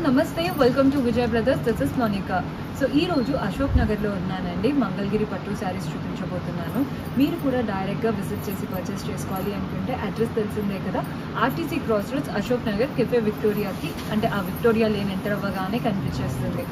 नमस्ते welcome to Vijay brothers this is Monika so ई रोजु अशोक नगर लो उन्नानंडी मंगलगिरी पट्टू सारीस चूपिंचबोतुन्नानु मीरू कूडा डायरेक्ट गा विजिट चेसी पर्चेस चेसुकोवाली अनुकुंटे अड्रेस तेलिसिंदे कदा RTC cross roads Ashok Nagar cafe Victoria की अंटे आ विक्टोरिया लेन एंटर अवगाने कनिपिंचेस्तुंदी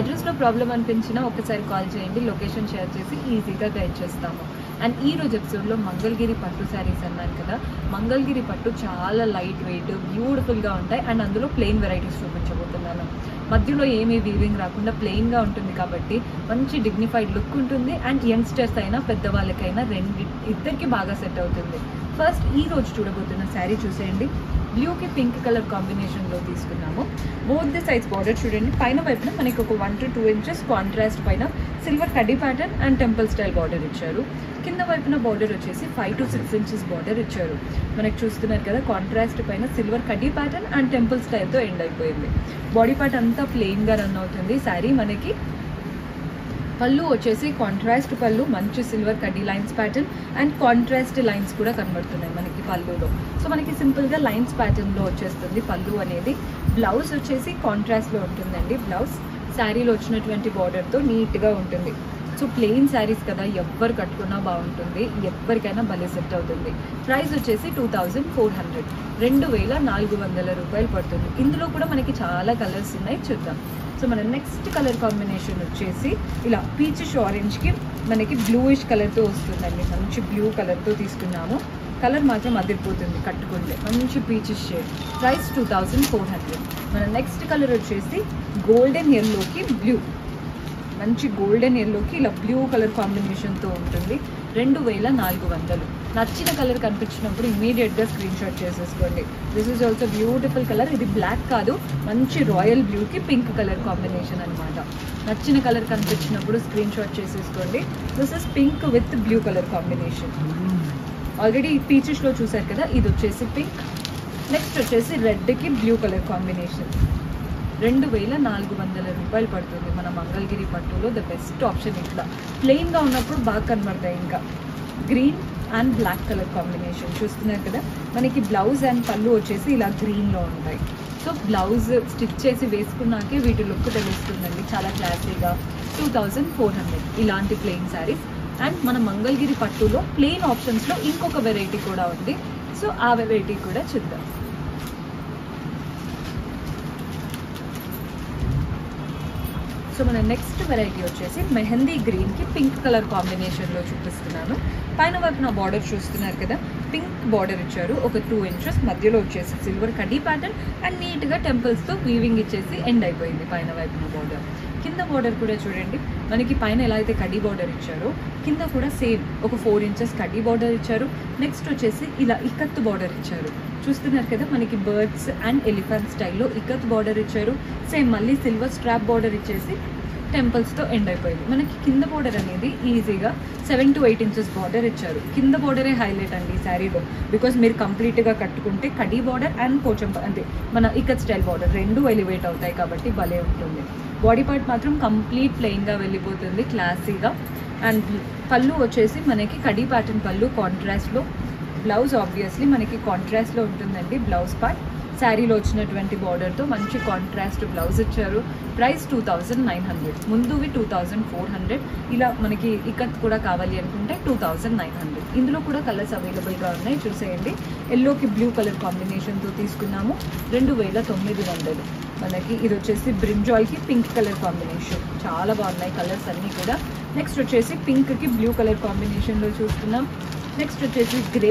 अड्रेस लो प्रॉब्लम अनिपिंचिना ओकसारी कॉल चेयंडी लोकेशन शेर चेसी ईजीगा गैड चेस्तामु అండ్ ఈ రోజు ఎపిసోడ్లో మంగళగిరి పట్టు శారీస్ అన్నాను కదా, మంగళగిరి పట్టు చాలా లైట్ వెయిట్ బ్యూటిఫుల్గా ఉంటాయి అండ్ అందులో ప్లెయిన్ వెరైటీస్ చూపించబోతున్నాను. మధ్యలో ఏమీ వీవింగ్ రాకుండా ప్లెయిన్గా ఉంటుంది కాబట్టి మంచి డిగ్నిఫైడ్ లుక్ ఉంటుంది అండ్ యంగ్స్టర్స్ అయినా పెద్దవాళ్ళకైనా ఇద్దరికి బాగా సెట్ అవుతుంది. ఫస్ట్ ఈ రోజు చూడబోతున్న శారీ చూసేయండి. బ్లూ కి పింక్ కలర్ కాంబినేషన్లో తీసుకున్నాము. బోత్ ది సైజ్ బార్డర్ చూడండి. పైన వైపున మనకి ఒక 1 to 2 ఇంచెస్ కాంట్రాస్ట్ పైన సిల్వర్ కడ్డీ pattern and temple style border ఇచ్చారు. కింద వైపున బార్డర్ వచ్చేసి 5 to 6 ఇంచెస్ బార్డర్ ఇచ్చారు. మనకి చూస్తున్నారు కదా, కాంట్రాస్ట్ పైన సిల్వర్ కడ్డీ ప్యాటర్న్ అండ్ టెంపుల్ స్టైల్తో ఎండ్ అయిపోయింది. బాడీ పార్ట్ అంతా ప్లెయిన్గా రన్ అవుతుంది శారీ. మనకి పళ్ళు వచ్చేసి కాంట్రాస్ట్ పళ్ళు, మంచి సిల్వర్ కడ్డీ lines pattern and contrast lines కూడా కనబడుతున్నాయి మనకి పళ్ళులో. సో మనకి సింపుల్గా లైన్స్ ప్యాటర్న్లో వచ్చేస్తుంది పళ్ళు అనేది. బ్లౌజ్ వచ్చేసి కాంట్రాస్ట్లో ఉంటుందండి. బ్లౌజ్ శారీలో వచ్చినటువంటి బార్డర్తో నీట్గా ఉంటుంది. సో ప్లెయిన్ శారీస్ కదా, ఎవ్వరు కట్టుకున్నా బాగుంటుంది, ఎవ్వరికైనా భలే సెట్ అవుతుంది. ప్రైస్ వచ్చేసి 2400 2400 రూపాయలు పడుతుంది. ఇందులో కూడా మనకి చాలా కలర్స్ ఉన్నాయి, చూద్దాం. సో మన నెక్స్ట్ కలర్ కాంబినేషన్ వచ్చేసి ఇలా పీచిష్ ఆరెంజ్కి మనకి బ్లూయిష్ కలర్తో వస్తుందండి. మంచి బ్లూ కలర్తో తీసుకున్నాము. కలర్ మాత్రం అదిరిపోతుంది కట్టుకుంటే, మంచి పీచిష్ షేడ్. ప్రైస్ 2400. మన నెక్స్ట్ కలర్ వచ్చేసి గోల్డెన్ ఎల్లోకి బ్లూ, మంచి గోల్డెన్ ఎల్లోకి ఇలా బ్లూ కలర్ కాంబినేషన్తో ఉంటుంది. 2400. నచ్చిన కలర్ కనిపించినప్పుడు ఇమీడియట్గా స్క్రీన్ షాట్ చేసేసుకోండి. This is also beautiful colour. ఇది బ్లాక్ కాదు, మంచి రాయల్ బ్లూకి పింక్ కలర్ కాంబినేషన్ అనమాట. నచ్చిన కలర్ కనిపించినప్పుడు స్క్రీన్ షాట్ చేసేసుకోండి. This is pink with blue colour combination. Already పీచెస్లో చూసారు కదా, ఇది వచ్చేసి పింక్. నెక్స్ట్ వచ్చేసి రెడ్కి బ్లూ కలర్ కాంబినేషన్. 2400 రూపాయలు పడుతుంది. మన మంగళగిరి పట్టులో ద బెస్ట్ ఆప్షన్. ఇట్లా ప్లెయిన్గా ఉన్నప్పుడు బాగా కనబడతాయి. ఇంకా green and black colour combination చూస్తున్నారు కదా. మనకి బ్లౌజ్ అండ్ పళ్ళు వచ్చేసి ఇలా గ్రీన్లో ఉంటాయి. సో బ్లౌజ్ స్టిచ్ చేసి వేసుకున్నాకే వీటి లుక్ తెలుస్తుందండి, చాలా క్లాసీగా. 2400 ఇలాంటి ప్లెయిన్ శారీస్. అండ్ మన మంగళగిరి పట్టులో ప్లెయిన్ ఆప్షన్స్లో ఇంకొక వెరైటీ కూడా ఉంది. సో ఆ వెరైటీ కూడా చూద్దాం. సో మన నెక్స్ట్ వెరైటీ వచ్చేసి మెహందీ గ్రీన్కి పింక్ కలర్ కాంబినేషన్లో చూపిస్తున్నాను. పైన వైపు నా బార్డర్ చూస్తున్నారు కదా, పింక్ బార్డర్ ఇచ్చారు. ఒక 2 ఇంచెస్ మధ్యలో వచ్చేసి సిల్వర్ కడ్డీ ప్యాటర్న్ అండ్ నీట్గా టెంపుల్స్తో వీవింగ్ ఇచ్చేసి ఎండ్ అయిపోయింది పైన వైపున బార్డర్. కింద బార్డర్ కూడా చూడండి. మనకి పైన ఎలా అయితే కడ్డీ బార్డర్ ఇచ్చారో కింద కూడా సేమ్ ఒక 4 ఇంచెస్ కడ్డీ బార్డర్ ఇచ్చారు. నెక్స్ట్ వచ్చేసి ఇలా ఇక్కత్ బార్డర్ ఇచ్చారు. చూస్తున్నారు కదా, మనకి బర్డ్స్ అండ్ ఎలిఫెంట్ స్టైల్లో ఇక్కత్ బార్డర్ ఇచ్చారు. సేమ్ మళ్ళీ సిల్వర్ స్ట్రాప్ బార్డర్ ఇచ్చేసి టెంపుల్స్తో ఎండ్ అయిపోయింది. మనకి కింద బార్డర్ అనేది ఈజీగా 7 to 8 ఇంచెస్ బార్డర్ ఇచ్చారు. కింద బార్డరే హైలైట్ అండి ఈ శారీలో. బికాస్ మీరు కంప్లీట్గా కట్టుకుంటే కడీ బార్డర్ అండ్ కొంచెం అంటే మన ఇక్కత్ స్టైల్ బార్డర్ రెండు ఎలివేట్ అవుతాయి కాబట్టి భలే ఉంటుంది. బాడీ పార్ట్ మాత్రం కంప్లీట్ ప్లెయిన్గా వెళ్ళిపోతుంది క్లాసీగా. అండ్ పళ్ళు వచ్చేసి మనకి కడీ ప్యాటర్న్ పళ్ళు కాంట్రాస్ట్లో. బ్లౌజ్ ఆబ్వియస్లీ మనకి కాంట్రాస్ట్లో ఉంటుందండి. బ్లౌజ్ పార్ట్ శారీలో వచ్చినటువంటి బార్డర్తో మంచి కాంట్రాస్ట్ బ్లౌజ్ ఇచ్చారు. ప్రైస్ 2900. ముందువి 2400. ఇలా మనకి ఇక్కత్ కూడా కావాలి అనుకుంటే 2900. ఇందులో కూడా కలర్స్ అవైలబుల్గా ఉన్నాయి, చూసేయండి. ఎల్లోకి బ్లూ కలర్ కాంబినేషన్తో తీసుకున్నాము. 2900. మనకి ఇది వచ్చేసి బ్రింజాల్కి పింక్ కలర్ కాంబినేషన్. చాలా బాగున్నాయి కలర్స్ అన్నీ కూడా. నెక్స్ట్ వచ్చేసి పింక్కి బ్లూ కలర్ కాంబినేషన్లో చూస్తున్నాం. నెక్స్ట్ వచ్చేసి grey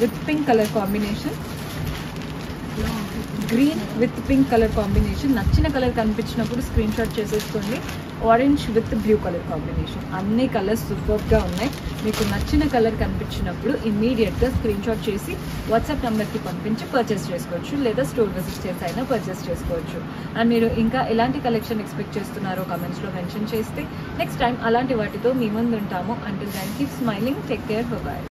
with pink colour combination, green with pink colour combination. నచ్చిన కలర్ కనిపించినప్పుడు స్క్రీన్ షాట్ చేసేసుకోండి. Orange with blue colour combination. అన్ని కలర్స్ సూపర్గా ఉన్నాయి. మీకు నచ్చిన కలర్ కనిపించినప్పుడు ఇమ్మీడియట్గా స్క్రీన్ షాట్ చేసి వాట్సాప్ నెంబర్కి పంపించి పర్చేస్ చేసుకోవచ్చు, లేదా స్టోర్ విజిట్ చేసి అయినా పర్చేస్ చేసుకోవచ్చు. అండ్ మీరు ఇంకా ఎలాంటి కలెక్షన్ ఎక్స్పెక్ట్ చేస్తున్నారో కామెంట్స్లో మెన్షన్ చేస్తే నెక్స్ట్ టైం అలాంటి వాటితో మీ ముందు ఉంటాము. Until then keep smiling, take care, bye.